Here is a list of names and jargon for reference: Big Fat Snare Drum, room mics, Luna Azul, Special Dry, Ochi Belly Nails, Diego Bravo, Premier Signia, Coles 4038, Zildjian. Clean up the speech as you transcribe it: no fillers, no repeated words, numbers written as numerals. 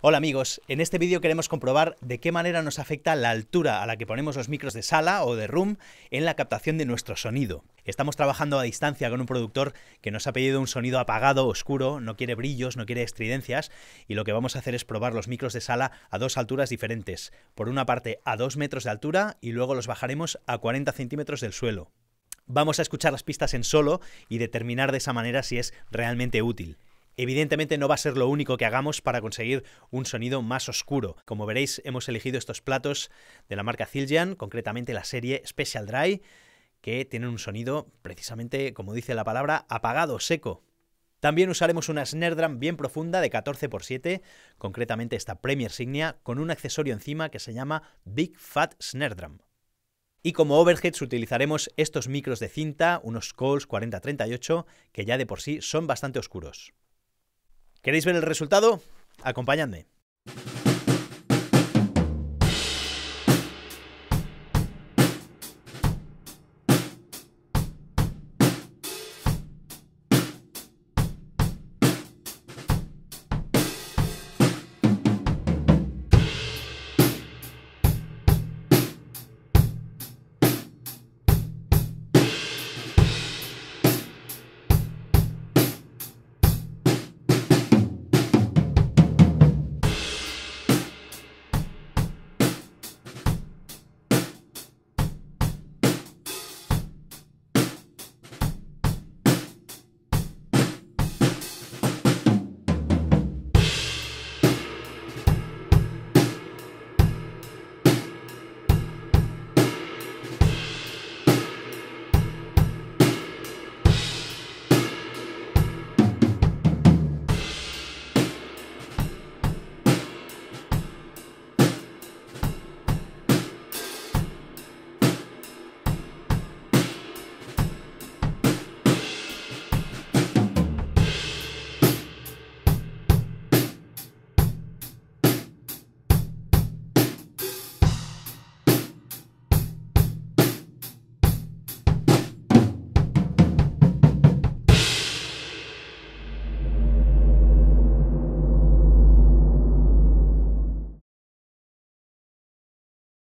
Hola amigos, en este vídeo queremos comprobar de qué manera nos afecta la altura a la que ponemos los micros de sala o de room en la captación de nuestro sonido. Estamos trabajando a distancia con un productor que nos ha pedido un sonido apagado, oscuro, no quiere brillos, no quiere estridencias, y lo que vamos a hacer es probar los micros de sala a dos alturas diferentes. Por una parte a 2 metros de altura y luego los bajaremos a 40 centímetros del suelo. Vamos a escuchar las pistas en solo y determinar de esa manera si es realmente útil. Evidentemente no va a ser lo único que hagamos para conseguir un sonido más oscuro. Como veréis, hemos elegido estos platos de la marca Zildjian, concretamente la serie Special Dry, que tienen un sonido, precisamente como dice la palabra, apagado, seco. También usaremos una snare drum bien profunda de 14×7, concretamente esta Premier Signia, con un accesorio encima que se llama Big Fat Snare Drum. Y como overheads utilizaremos estos micros de cinta, unos Coles 4038, que ya de por sí son bastante oscuros. ¿Queréis ver el resultado? Acompañadme.